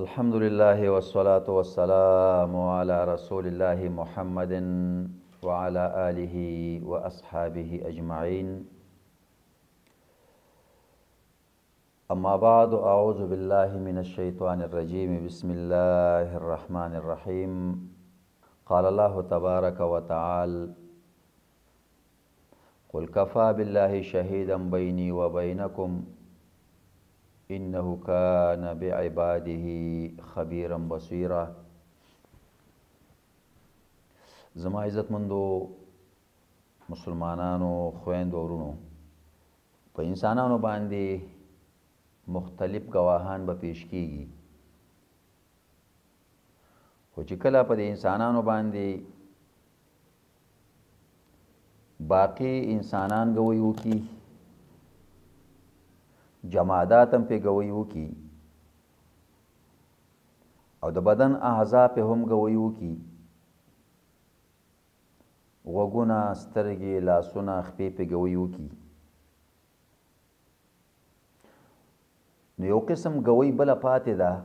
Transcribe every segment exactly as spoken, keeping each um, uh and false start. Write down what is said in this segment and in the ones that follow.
الحمد لله والصلاة والسلام على رسول الله محمد وعلى آله وأصحابه أجمعين أما بعد أعوذ بالله من الشيطان الرجيم بسم الله الرحمن الرحيم قال الله تبارك وتعالى قل كفى بالله شهيدا بيني وبينكم إنه كان بعباده خبيرا بصيرا. زما عزتمندو مسلمانانو خویندو ورونو، په انسانانو باندې مختلف گواهان به پیش کیږي، خو چې کله په انسانانو باندې باقی انسانان گوی وکي، جمادات هم پی گوی وکي او د بدن اعضا په هم گوی وکي، غوږونه، سترګې، لاسونه، خپې پی گوی وکي، نو یو قسم گوی بله پاتې ده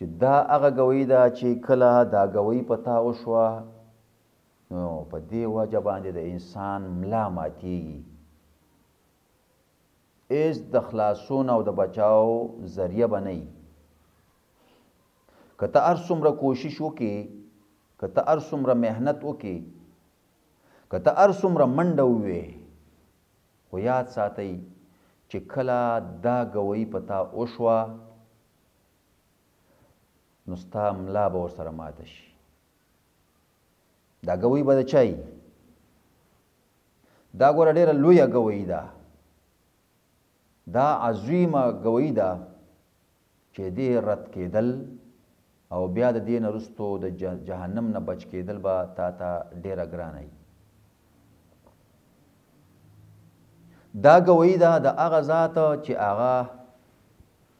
چې دا هغه گوی ده چې کله دا گوی په تا وشوه نو په دې وجه باندې د انسان ملا ماتیږي، ایس د خلاصون او د بچاو ذریعہ بنئی. کته ار څومره کوشش وکي، کته ار څومره مهنت وکي، کته ار څومره منډه ووي، خو یاد ساتئ چې کله دا گوی پتا وشوه نو ستا ملا به ورسره ماته شي. دا گوی به د چای دا ګوره ډېره لویه گوی ده، دا عظیمه گوی ده چې دې رد کېدل او بیا د دې نه وروسته د جهنم نه بچ کېدل به تا ته ډېره ګرانه وي. دا گوی ده د هغه ذات چې هغه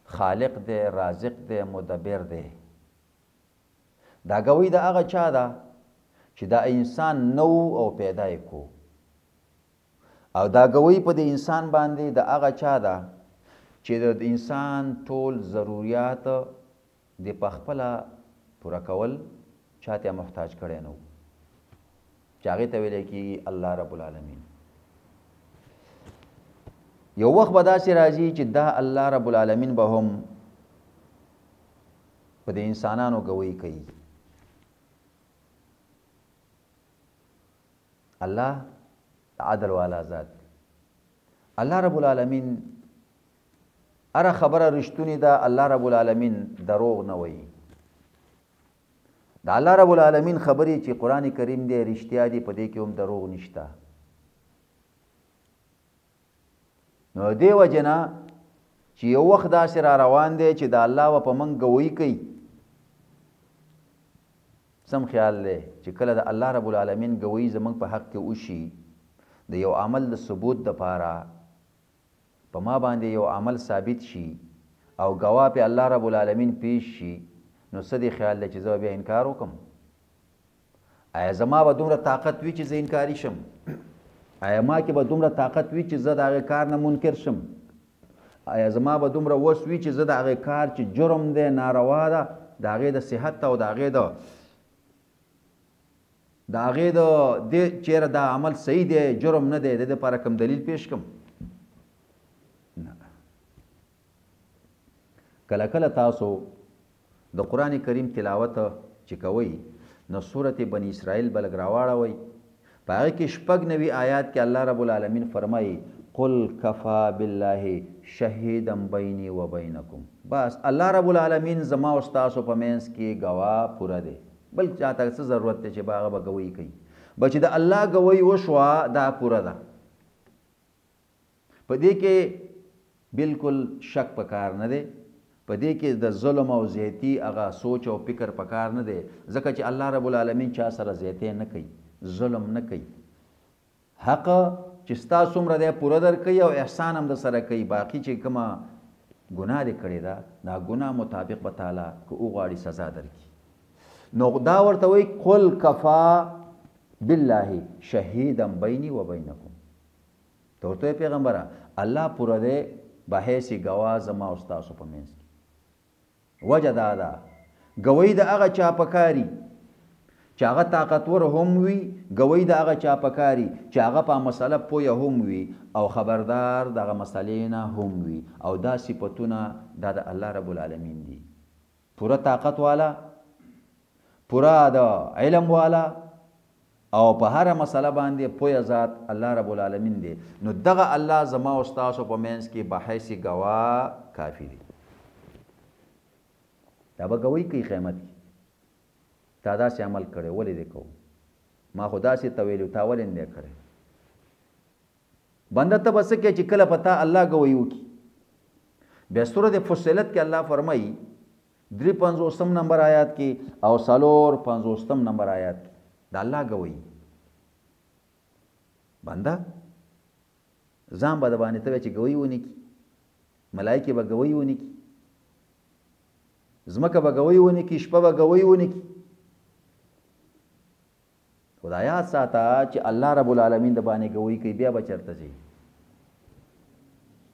خالق دی، رازق دی، مدبر دی. دا گوی ده هغه چا ده چې دا انسان نو او پیدا یې کو، او دا گوی په د انسان باندې د هغه چا ده چې د انسان ټول ضروریات د پخپله پوره کول چاته محتاج کړی نه و، چې هغې ته ویلی کېږي الله رب العالمین. یو وخت به داسې راځي چې دا الله رب العالمین به هم په د انسانانو گوی کوي. الله عدل والا ذات، الله رب العالمین اره خبره رښتونی ده، الله رب العالمین دروغ نه وایي. د الله رب العالمین خبرې چې قرآن کریم دی رښتیا دي، په دې کې هم دروغ نشته. نو دې وجه نه چې یو وخت داسې را روان دی چې د الله به په موږ ګوی کوي. سم خیال دی چې کله د الله رب العالمین ګوی زموږ په حق کې وشي د یو عمل د ثبوت د پاره، په ما باندې یو عمل ثابت شي او گواه په الله رب العالمین پیش شي، نو څه دی خیال دی چې زه بیا انکار وکم؟ آیا زما به دومره طاقت وي چې زه انکاري شم؟ آیا ما کې به دومره طاقت وي چې زه د هغې کار نه منکر شم؟ آیا زما به دومره وس وي چې زه د هغې کار چې جرم دی، ناروا ده، د هغې د صحت او د هغې د دا هغې د دې چیرې دا عمل صحیح دی، جرم نه دی، د دې لپاره کوم دلیل پیش کوم؟ نه. کله کله تاسو د قرآن کریم تلاوت چې کوئ نو سورت بني اسرائیل به لږ راواړوئ، په هغې کې شپږ نوي آیات کې الله رب العالمین فرمایي قل کفا بالله شهیدا بیني وبینکم، بس الله رب العالمین زما او ستاسو په منځ کې ګواه پوره دی، بل چاته څه ضرورت دی چې باغه به گوی کوي. به چې د الله گوی وشوه دا پوره ده، په دې کې بالکل شک پکار نه دی، په دې کې د ظلم او زیاتی هغه سوچ او فکر پکار نه دی، ځکه چې الله رب العالمین چا سره زیاتی نه کوي، ظلم نه کوي. حق چې ستا څومره دی پوره در کوي او احسان هم در سره کوي، باقي چې کومه ګناه دې کړې ده دا ګناه مطابق به تعالی که وغواړي سزا در کړي. نو دا ورته وایي قل کفا بالله شهیدا بیني وبینکم، ته ورته پیغمبره الله پوره دی با حیث گواز ما استاسو پا منز کی وجه دادا گوی دا اغا چاپکاری چا اغا طاقتور هموی، گوی دا اغا چاپکاری چا اغا پا مسئله پوی هموی او خبردار دا اغا مسئله نا هموی او دا صفتونا دا دا الله رب العالمین دی. پورا طاقت والا، پورا دا علم والا او په هر مسله باندې پوی ذات الله رب العالمین دی. نو دغه الله زما او تاسو په منځ کې به حیث گوا کافی دی. دا به کوي کی قیامت کې تا دا سي عمل کړي ولې دې کو ما خدا سي طويل او تاول نه کړي بنده ته بس کې چې کله پتا الله گوي وکي. بیا سورۃ فصلت کې الله فرمایي درې پنځوسم نمبر آیات کې او سالور پنځوسم نمبر آیات دا الله گوئی بنده زام با دبانی تبه چه گوئی ونی کی ملائکی با گوئی ونی کی زمکه با گوئی ونی کی شپه با گوئی ونی کی. خدایات ساتا چه الله رب العالمین دبانی گوئی که بیا با چرتا چه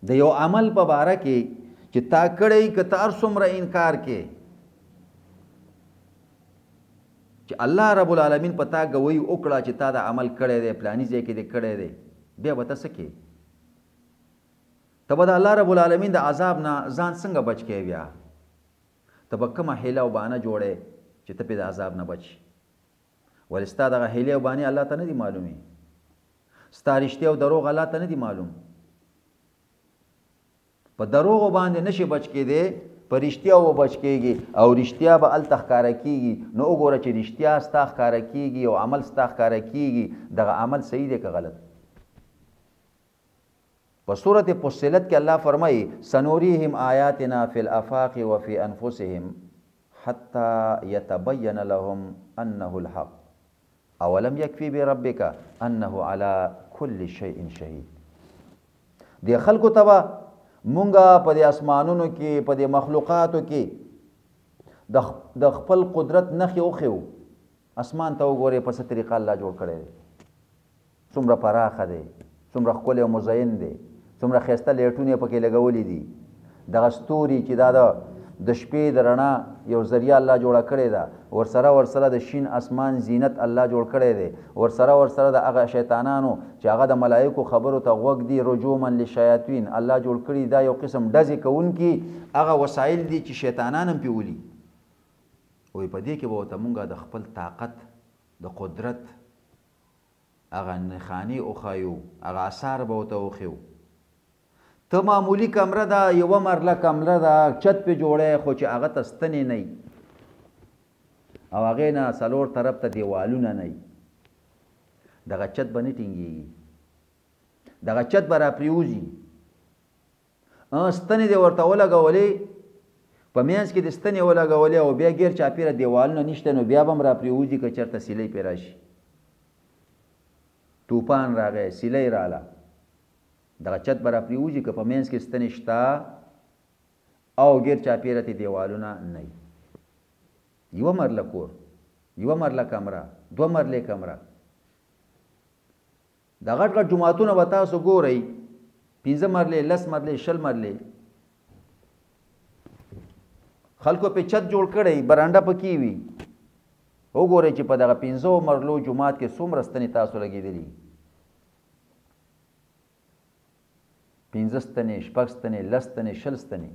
ده یو عمل پا بارا که چه تا کڑی که تا ارسوم را انکار که چې الله رب العالمین پتا غوي او کړه چې تا دا عمل کړی دی پلاني ځای کې دې کړی دی بیا وته سکے تبه دا الله رب العالمین د عذاب نه ځان څنګه بچ کې بیا تبه کومه هیله وبانه جوړه چې ته په د عذاب نه بچ ولستا دغه هیله وبانه الله ته نه دی معلومي ستارشته او دروغ الله ته نه دی معلوم په دروغ باندې نشي بچ کې دی پر رشتیا و بچ کېږي او رشتیا به الته ښکاره کېږي. نو وګوره چې رشتیا ستا ښکاره کېږي او عمل ستا ښکاره کېږي دغه عمل صحیح دی که غلط. په سورت فصلت کې الله فرمایي سنوریهم آیاتنا فی الافاق وفی انفسهم حتی یتبین لهم انه الحق اولم یکفی بربک انه علی کل شیء شهید. دی خلکو تبا مونږه په دې اسمانونو کې په دې مخلوقاتو کې د خپل قدرت نخې وښیو. اسمان ته وګورئ په څه طریقه الله جوړ کړی دی، څومره پراخه دی، څومره ښکلی او مزین دی، څومره ښایسته لیټونه یې پکې لګولي دي. دغه ستوري چې دا د شپې د رڼا یو ذریعه الله جوړه کړې ده، ورسره ورسره د شین اسمان زینت الله جوړ کړی دی، ورسره ورسره د هغه شیطانانو چې هغه د ملایکو خبرو ته غوږ دي رجومن لشیاطین الله جوړ کړي. دا یو قسم ډزې کوونکي هغه وسایل دي چې شیطانان هم پې ولي. وایي په دې کې به ورته مونږ د خپل طاقت د قدرت هغه نښانې وښایو، هغه اثار به ورته وښیو. ته معمولی کمره ده، یوه مرله کمره ده، چت پې جوړی خو چې هغه ته ستنې نه وي او هغې نه څلور طرف ته دیوالونه نه وي، دغه چت به نه ټینګېږي، دغه چت به راپریوځي. ستنې دې ورته ولګولې، په منځ کې دې ستنې ولګولې او بیا ګیر چاپېره دیوالونه نشته نو بیا به هم راپریوځي که چېرته سیلۍ پې راشي. توپان راغی، سیلۍ راله، دغه چت به راپریوځي که په منځ کې ستنې شته او ګیر چاپېره تې دیوالونه نه وي. یوه مرله کور، یوه مرله کمره، دوه مرلې کمره. دا غټ غټ جماعتونه به تاسو ګورئ، پنځه مرلې، لس مرلې، شل مرلې. خلکو په چت جوړ کړی، برانډه پکې وي. وګورئ چې په دغه پنځو مرلو جماعت کې څومره ستنې تاسو لګېدلي، پنځه ستنې، شپږ ستنې، لس ستنې، شل ستنې.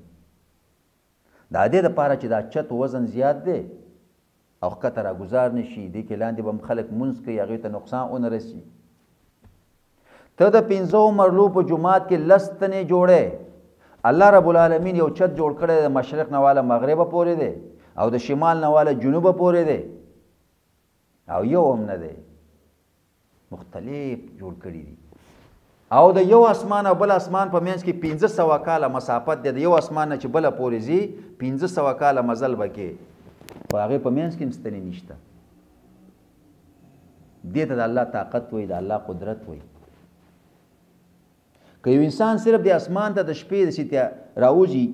دا دې دپاره چې دا چت وزن زیات دی او ښکته راګزار نه شي، دې کې لاندې به هم خلک مونځ کوي، هغوی ته نقصان ونه رسي. ته د پنځو مرلو په جومات کې لس ستنې جوړی. الله رب العالمین یو چت جوړ کړی د مشرق نه واله مغربه پورې دی او د شمال نه واله جنوبه پورې دی او یو هم نه دی، مختلف جوړ کړي دي. او د یو اسمان او بل اسمان په منځ کې پنځه سوه کاله مسافت دی. د یو اسمان نه چې بله پورې ځي پنځه سوه کاله مزل به کې، په هغې په منځ کې هم ستنې نشته. دې ته د الله طاقت وایي، د الله قدرت وایي. که یو انسان صرف د اسمان ته د شپې داسې ته راوځي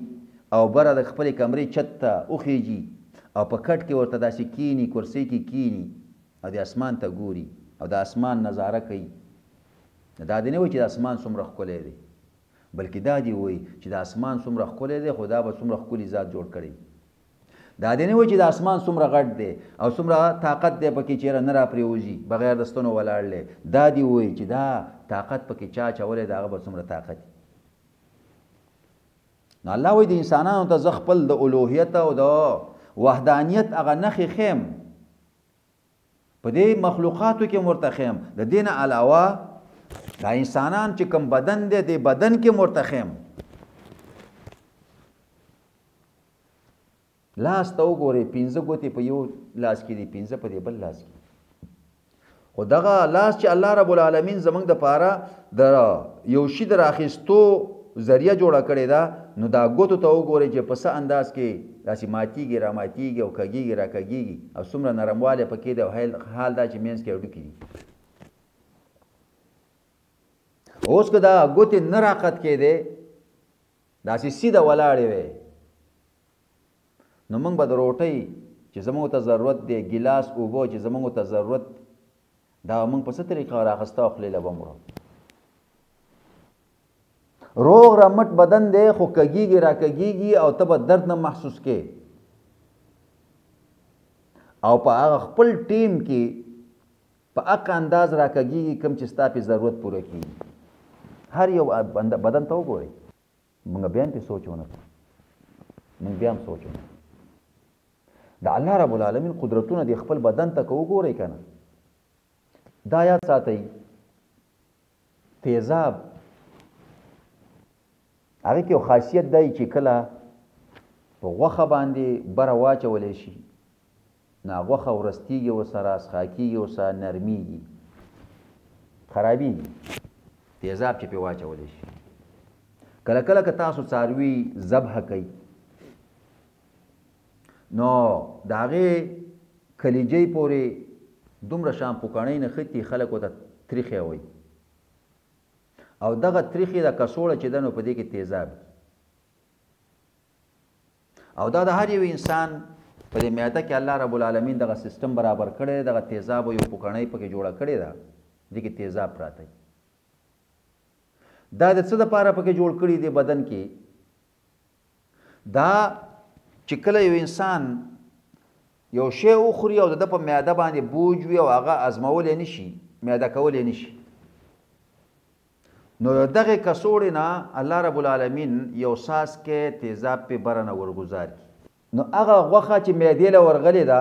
او بره د خپلې کمرې چت ته وخېږي او په کټ کې ورته داسې کینی، کرسۍ کې کینی او د اسمان ته ګوري او د اسمان نظاره کوي، دا دې نه وایي چې د اسمان څومره ښکلی دی بلکې دا دی وای چې د اسمان څومره ښکلی دی خو دا به څومره ښکلي ذات جوړ کړی. دا دی نه وای چې د اسمان څومره غټ دی او څومره طاقت دی پکې چېره نه راپرېوځي بغیر د ستنو ولاړ دی. دا دی وای چې دا طاقت پکې چا اچولی د هغه به څومره طاقت دی. نو الله وایي د انسانانو ته زه خپل د الوهیت او د وحدانیت هغه نښې خیم په دې مخلوقاتو کې ورته خیم. د دې نه علاوه دا انسانان چې کوم بدن دی د بدن کې ورته خیم. لاس ته وګورئ پنځه ګوتې په یو لاس کې دي پنځه په دې بل لاس کې. خو دغه لاس چې الله رب العالمین زموږ دپاره د یو شي د راخیستو ذریعه جوړه کړې ده نو دا ګوتو ته وګورئ چې په څه انداز کې داسې ماتیږي را ماتیږي او کږیږي را کږیږي او څومره نرموالی پکې دی او حال دا چې منځ کې هډوکي دي. اوس که دا ګوتې نه راقت کېدی داسې سیده ولاړې وی نو موږ به د روټۍ چې زموږ ته ضرورت دی ګیلاس اوبه چې زموږ ته ضرورت دا موږ په څه طریقه راخسته او خولې له به روغ رمټ بدن دی خو کږیږي را کږیږي او ته به درد نه محسوس کې او په هغه خپل ټیم کې په هغه انداز را کږیږي کوم چې ستا پې ضرورت پوره کېږي. هر یو بدن ته وګورئ. موږ بیا هم پې سوچ ونه کړو موږ بیا هم سوچ ونه کړو. د الله رب العالمین قدرتونه دی خپل بدن ته که وګورئ که نه دا یاد ساتئ تیزاب هغه کې یو خاصیت دی چې کله په غوښه باندې بره واچولی شي نو غوښه ورستېږي ورسره څخه کېږي ورسره نرمېږي خرابېږي تیزاب چې پې واچولی شي. کله کله که تاسو څاروي ذبحه کوي نو د هغې کلیجۍ پورې دومره شان پوکڼۍ نښتي خلک ورته تریخی وایي او دغه تریخی د کڅوړه چې ده نو په دې کې تیزاب او دا د هر یو انسان په دې معده کې الله رب العالمین دغه سیستم برابر کړی دی. دغه تیزاب یو پوکڼۍ پکې جوړه کړې ده دې کې تیزاب پراته دی. دا د څه دپاره پکې جوړ کړي دی بدن کې دا چې کله یو انسان یو شی وخوري او د ده په معده باندې بوج وي او هغه هضمولی نه شي معده کولی نه شي نو دغه کڅوړې نه الله رب العالمین یو ساس کې تیزاب پې بره نه ورګزار کړي. نو هغه غوښه چې معدې له ورغلې ده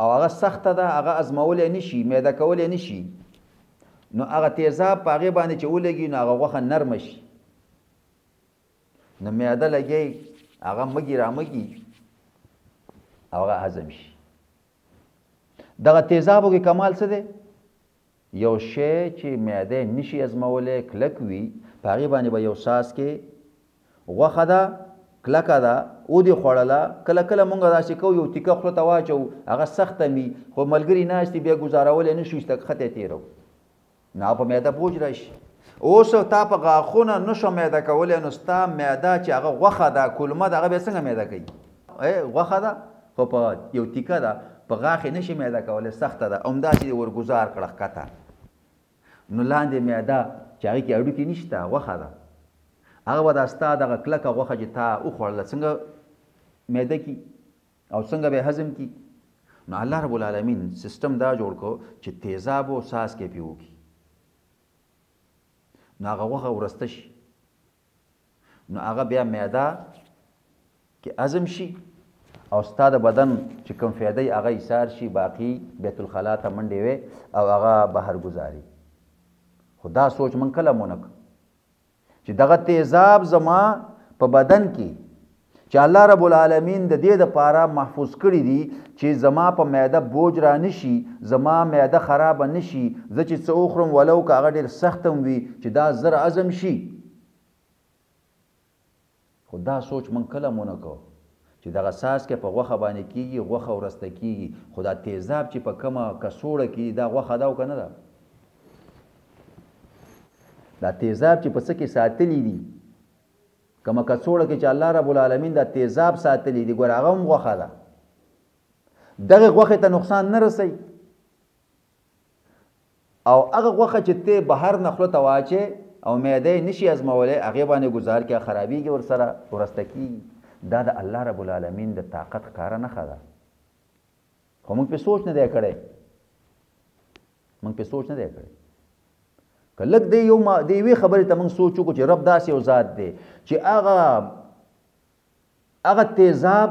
او هغه سخته ده هغه ازمولی نه شي معده کولی نه شي نو هغه تیزاب په هغې باندې چې ولګي نو هغه غوښه نرمه شي نو معده لګی هغه مږي رامږي او هغه هضم شي. دغه تیزابو کې کمال څه دی؟ یو شی چې معده نشي ازمولی کلک وي په هغې باندې به یو ساس کې غوښه ده کلکه ده او دې خوړله. کله کله موږ داسې کوو یو تیکه خوله ته واچو هغه سخته وي خو ملګري ناست دي بیا ګزارولی نه شو چې تکښته یې تېرو نو هغه په معده بوج را شي. اوس تا په غاښونه نه شو معده کولی نو ستا معده چې هغه غوښه ده کولمه ده هغه بیا څنګه معده کوي؟ غوښه ده خو په یو تیکه ده په غاښ یې نه شي معده کولی سخته ده همداسې دې ورګزار کړه ښکته نو لاندې معده چې هغې کې هډوکي نشته غوښه ده هغه به دا ستا دغه کلکه غوښه چې تا وخوړله څنګه معده کي او څنګه به هضم کي. نو الله رب العالمین سیستم دا جوړ کړو چې تیزاب و څاڅکی پې وکړي نو هغه غوښه ورسته شي نو هغه بیا معده کې هضم شي او ستا د بدن چې کوم فایده یې هغه ایثار شي باقي بیت الخلا ته منډې وی او هغه بهر ګزاري. خو دا سوچ من کله مونه کړو چې دغه تیزاب زما په بدن کې چې الله رب العالمین د دې دپاره محفوظ کړي دي چې زما په معده بوج را نه شي زما معده خرابه نه شي زه چې څه وخورم ولو که هغه ډېر سخت هم وي چې دا زر هضم شي. خو دا سوچ من کله مونه کړو چې دغه څاڅکی په غوښه باندې کېږي غوښه ورسته کېږي خو دا تیزاب چې په کومه کڅوړه کې دا غوښه ده او که نه ده؟ دا تیزاب چې په څه کې ساتلی دي کومه کڅوړه کې چې الله رب العالمین دا تیزاب ساتلی دي ګوره هغه هم غوښه ده دغه غوښې ته نقصان نه رسی او هغه غوښه چې ته بهر نه خوله ته واچې او معده نشي از مولای هغه باندې گزار کې خرابيږي ور سره ورستکی دا د الله رب العالمین د طاقت کار نه خدا خو موږ په سوچ نه دی کړی موږ په سوچ نه دی کړی کله دې یو ما دې وی خبره ته موږ سوچو کو چې رب داسې او ذات دی چې هغه هغه تیزاب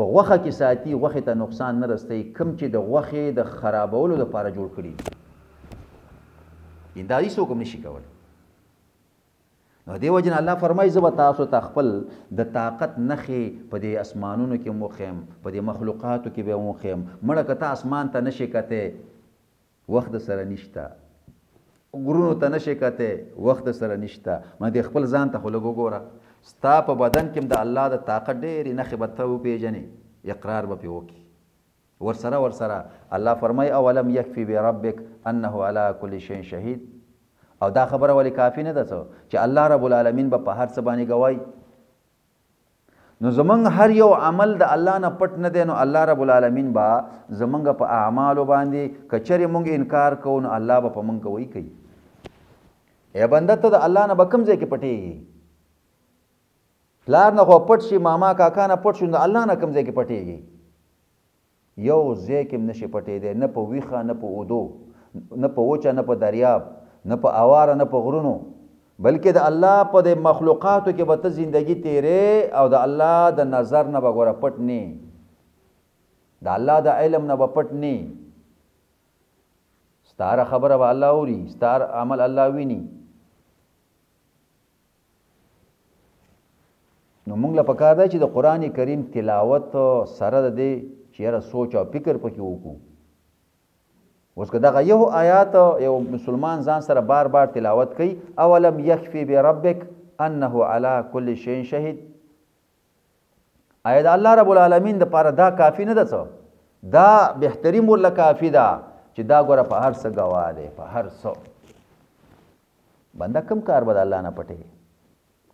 په وخه کې ساتي وخه ته نقصان نه رسي کم چې د وخه د خرابولو لپاره جوړ کړی دا هیڅ حکم نشي کول نو دی وجه الله فرمایي زه به تاسو ته خپل د طاقت نخې په دې اسمانونو کې موخیم په دې مخلوقاتو کې به موخیم مړه که ته اسمان ته نشي کتی وخت د سره نشته غرونو ته نشي کتی وخت د سره نشته ما دې خپل ځان ته خو لږ وګوره ستا په بدن کې د الله د طاقت ډېرې نښې به ته وپېژنې اقرار به پې وکړي ورسره ورسره الله فرمایي اولم یکفي بربک انه علی کل شیء شهید او دا خبره ولې کافي نه ده څه چې الله رب العالمین به په هر څه باندې ګوایي نو زمونږ هر یو عمل د الله نه پټ نه دی نو الله رب العالمین به زمونږ په اعمالو باندې که چیرې موږ انکار کوو نو الله به په موږ ګوایي کوي ای بنده ته د الله نه به کوم ځای کې پټېږي پلار نه خو پټ شي ماما کاکا نه پټ شو نو الله نه کوم ځای کې پټېږي یو ځای کې هم نشي پټېدی نه په ویښه نه په اودو نه په وچه نه په دریاب نه په اواره نه په غرونو بلکې د الله په د مخلوقاتو کې به ته زندګي تېرې او د الله د نظر نه به ګوره پټ نه د الله د علم نه به پټ نه ستاره خبره به الله اوري ستار عمل الله ویني نو موږ له پکار دی چې د قرآن کریم تلاوت سره د دې چې یاره سوچ او فکر پکې وکړو اوس که دغه یو آیات یو مسلمان ځان سره بار بار تلاوت کوي اولم یکفي بربک انه علی کل شیء شهید آیا د الله رب العالمین دپاره دا کافي نه ده څه دا بهتري مور له کافي ده چې دا ګوره په هر څه ګواه دی په هر څه بنده کم کار به د الله نه پټېږي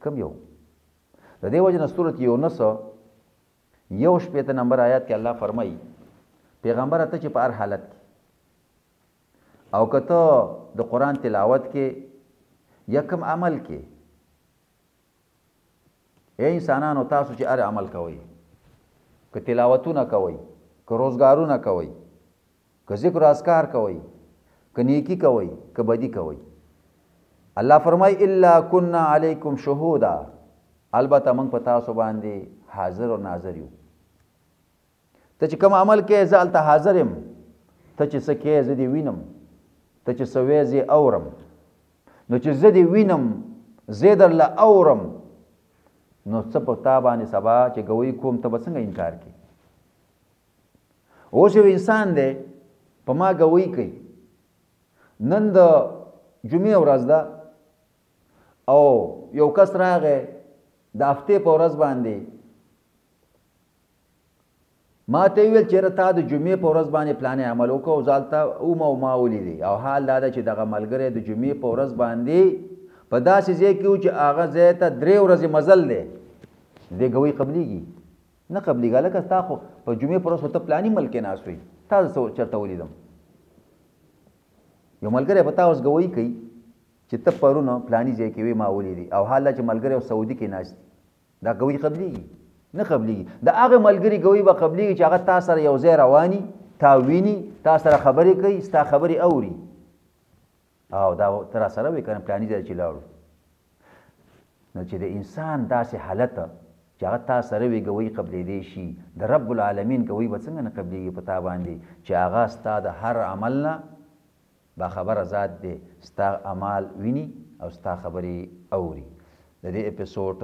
کم یو د دې وجه نه سورت یونس یو شپېته نمبر آیات کې الله فرمایي پیغمبره ته چې په هر حالت کې او که ته د قرآن تلاوت کې یا کوم عمل کې ای انسانانو تاسو چې هر عمل کوئ که تلاوتونه کوئ که روزګارونه کوئ که ذکر اذکار کوئ که نیکي کوئ که بدي کوئ الله فرمایي الا کنا علیکم شهودا البته موږ په تاسو باندې حاضر او ناظر یو ته چې کوم عمل کې زه هلته حاضر یم ته چې څه کې زه دې وینم ته چې څه وایې زه اورم نو چې زه دې وینم زه درله اورم نو څه په تا باندې سبا چې ګوی کوم ته به څنګه انکار کړي اوس یو انسان دی په ما ګوی کوي نن د جمعې ورځ ده او یو کس راغی د هفتې په ورځ باندې ما ته یې وویل چېرته تا د جمعې په ورځ باندې پلانې عمل وکړه او زه هلته وم او ما ولیدې او حال دا ده چې دغه ملګری د جمعې په ورځ باندې په داسې ځای کې و چې هغه ځای ته درې ورځې مزل دی دې ګوی قبلیږي نه قبلیږي هلکه ستا خو په جمعې په ورځ خو ته پلاني ملکې ناست وی تا زه چېرته ولیدم یو ملګری په تا اوس ګوی کوي چې ته پرون پلاني ځای کې وې ما ولیدې او حال دا چې ملګری او سعودي کې ناست دا ګوی قبلیږي نه قبلیږي د هغه ملګري ګوی به قبلیږي چې هغه تا سره یو ځای رواني تا ویني تا سره خبرې کوي ستا خبرې اوري او دا ته راسره وې که نه پلاني ځای چې لاړو نو چې د انسان داسې حالت چې هغه تا سره وې ګوی قبلېدی شي د رب العالمین ګوی به څنګه نه قبلیږي په تا باندې چې هغه ستا د هر عمل نه با خبر ذات دی ستا اعمال ویني او ستا خبرې اوري د دې اپیسوډ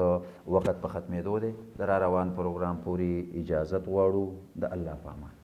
وخت په ختمېدو دی د را روان پروګرام پورې اجازت غواړو د الله په امان.